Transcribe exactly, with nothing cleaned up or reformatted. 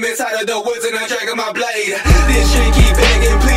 Inside of the woods and I drag my blade. This shit keep begging.